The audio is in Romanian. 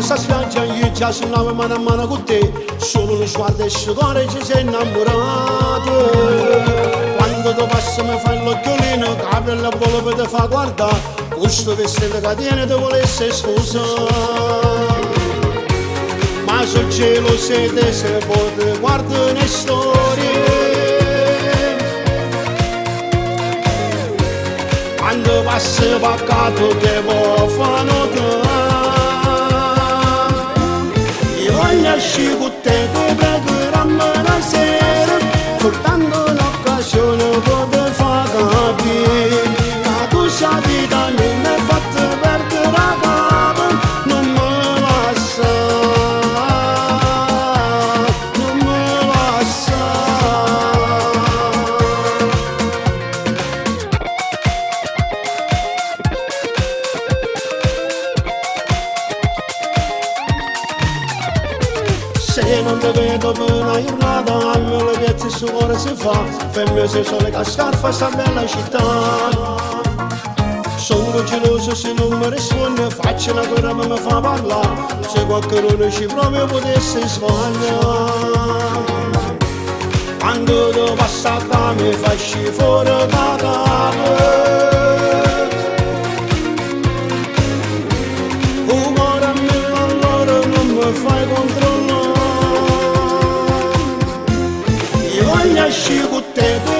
Să sfântă în cea și n-am mai mână cu te. Solul își arde și doare ce se înamburată. Quando do basso mi fai l'occhiolino, apre la bolo per te fa guarda. Gusto che se te cadiene te volesse scusa. Ma sul cielo se te se pote guarda ne storie. Quando passi paccato te vo fanno te. Și cu te debregăram mână seară, furtando l'occasione pote facă bine. Ca tu și-a vida nu ne fată verde la capă, nu mă lasă, nu mă lasă. Se non te vedo per una giornata, almeno le piazze sul cuore si fa. Fermi se sole ca scarpa sta bella città. Sono geloso se non mi risponde, faccio la guerra ma mi fa parlare. Se qualcuno ci prova potesse sbagliare. Quando tu passa da me facci fuori da capo. Umora me allora non mi fai controllare. Și cu te